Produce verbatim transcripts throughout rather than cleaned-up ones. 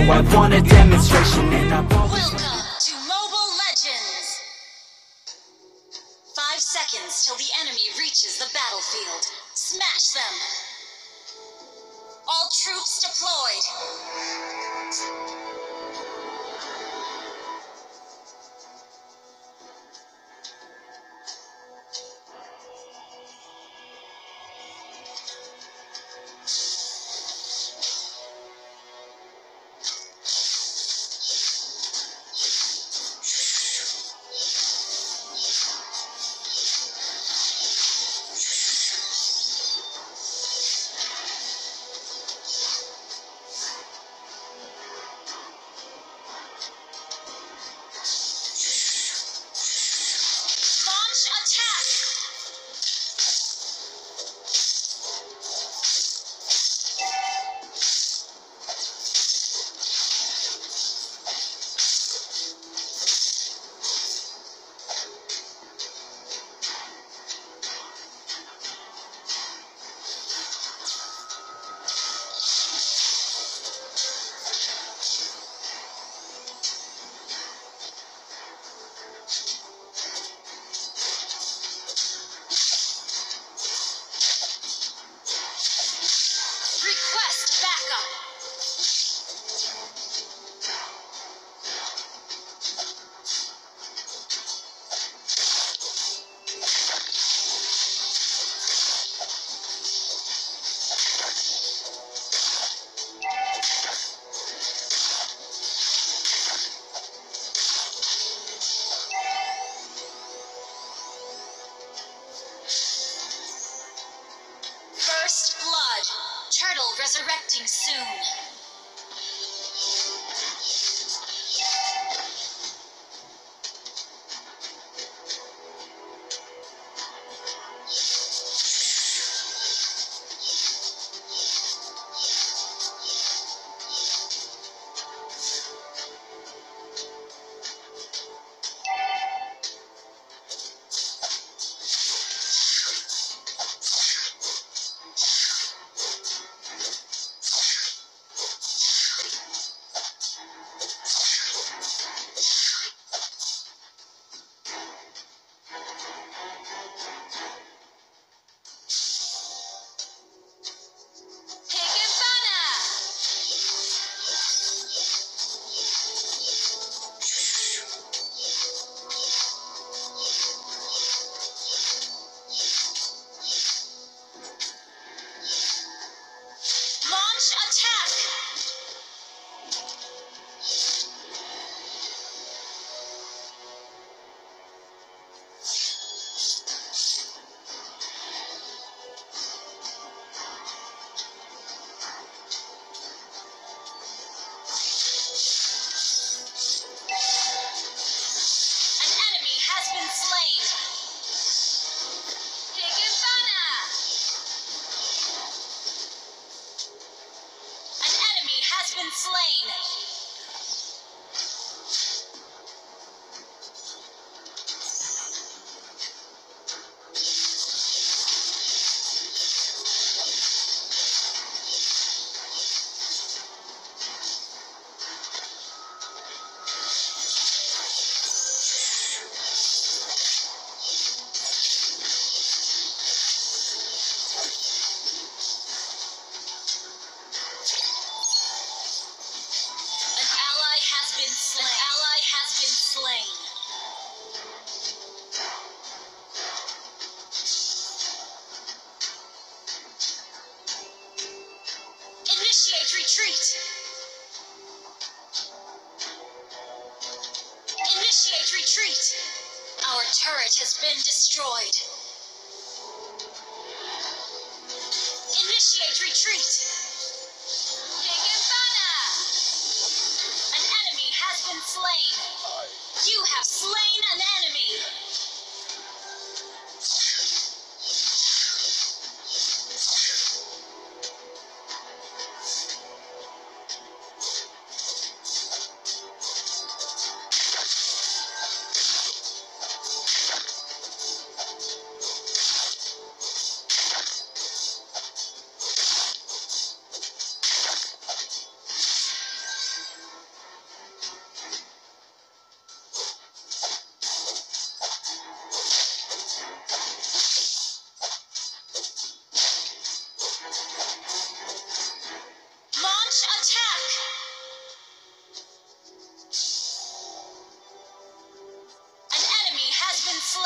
I want a demonstration. And I've always... Welcome to Mobile Legends! Five seconds till the enemy reaches the battlefield. Smash them! All troops deployed! Turtle resurrecting soon. Your turret has been destroyed. Initiate retreat. An enemy has been slain. You have slain an enemy. Slain.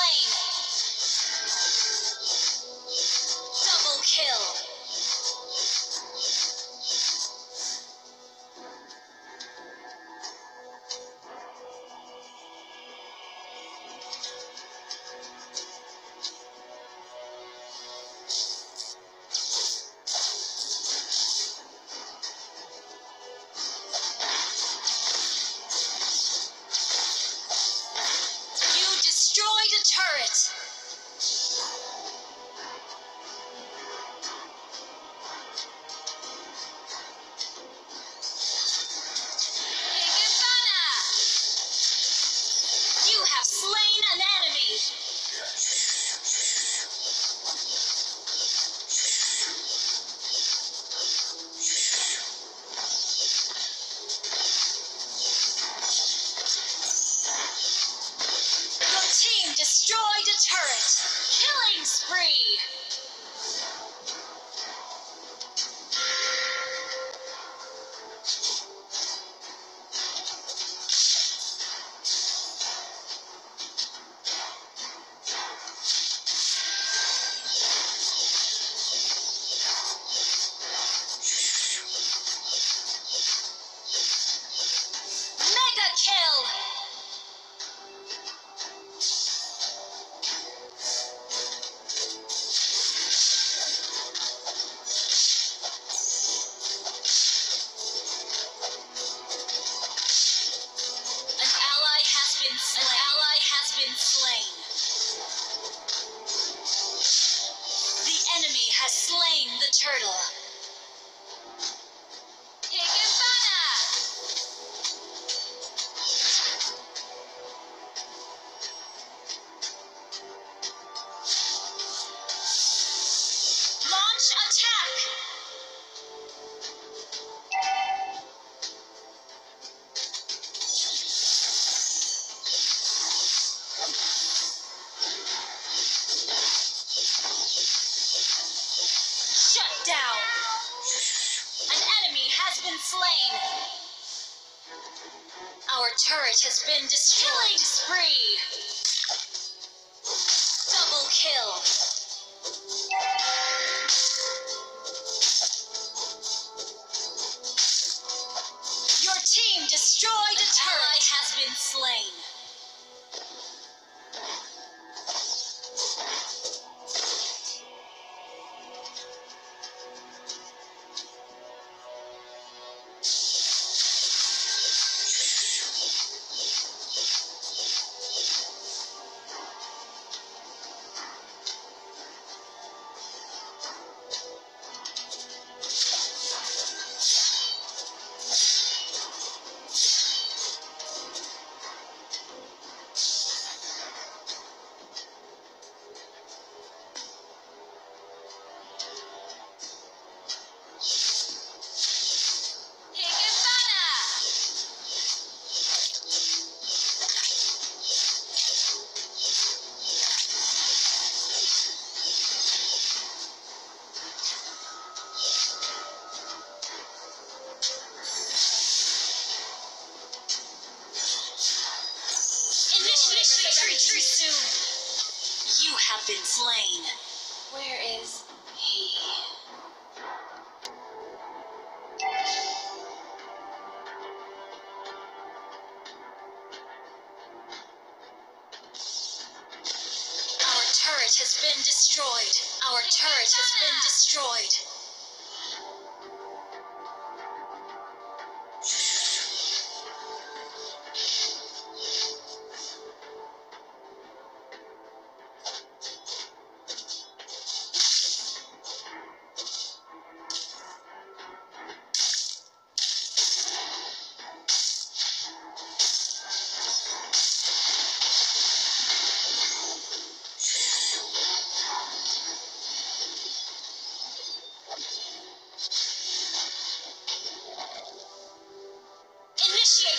Our turret has been destroyed. Killing spree. Double kill. Your team destroyed a turret. An ally has been slain. Have been slain. Where is he? turret has been destroyed. Our turret has been destroyed.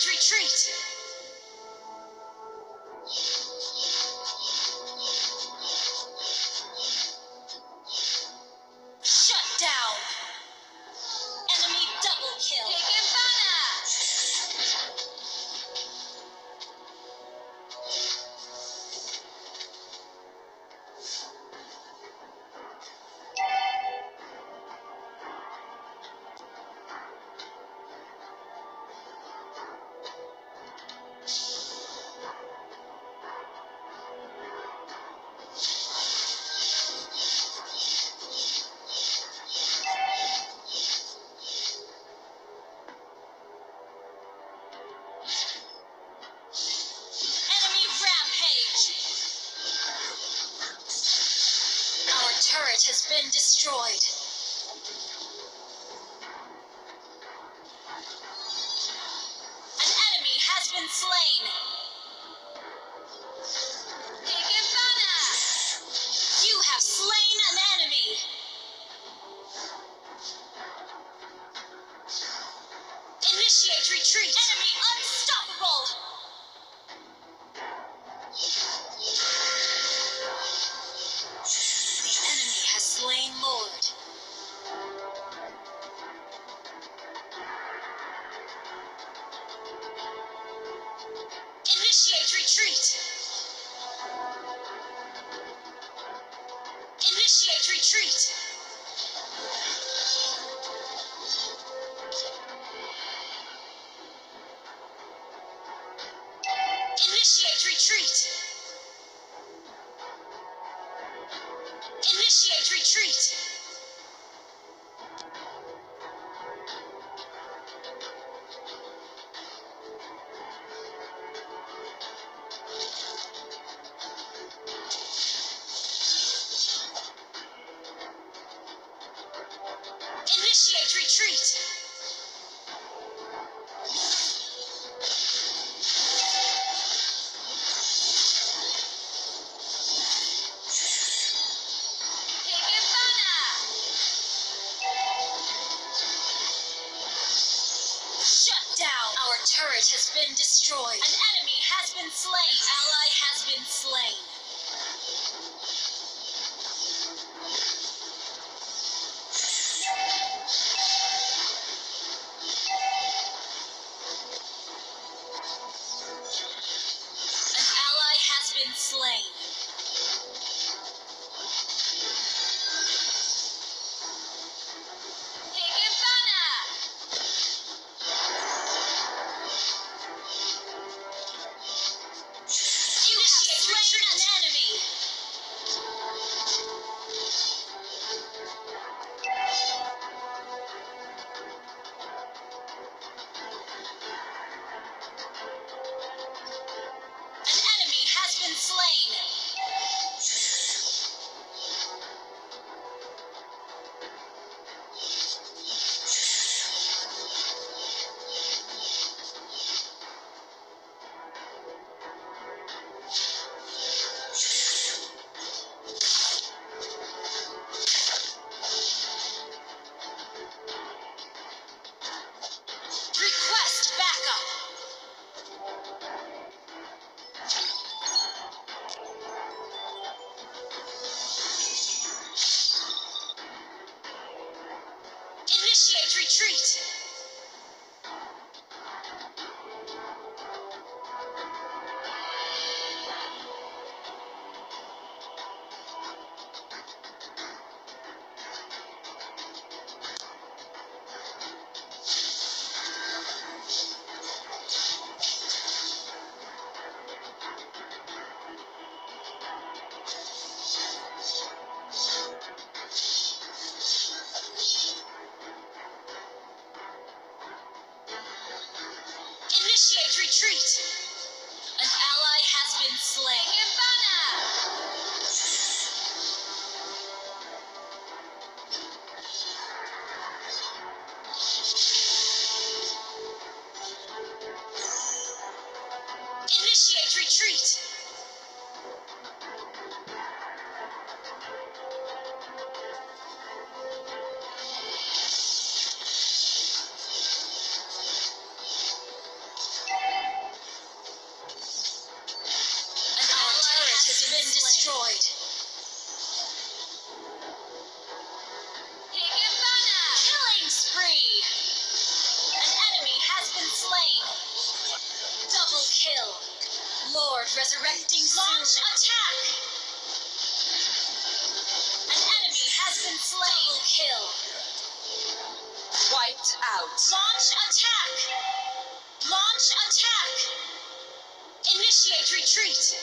Retreat! Shut down! Enemy double kill! Taking turret has been destroyed. An enemy has been slain. Digibana! You have slain an enemy. Initiate retreat. Enemy unstoppable. Initiate retreat! Initiate retreat! Initiate retreat! Initiate retreat! Kikibana! Shut down! Our turret has been destroyed. An enemy has been slain. An ally has been slain. Slain. Kikibana! You have slain an destroyed. Killing spree. An enemy has been slain. Double kill. Lord resurrecting. Launch attack. An enemy has been slain. Double kill. Wiped out. Launch attack. Launch attack. Initiate retreat.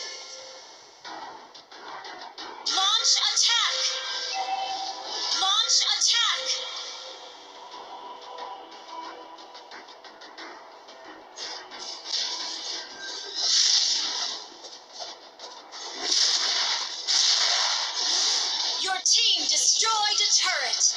Launch attack. Launch attack. Your team destroyed a turret.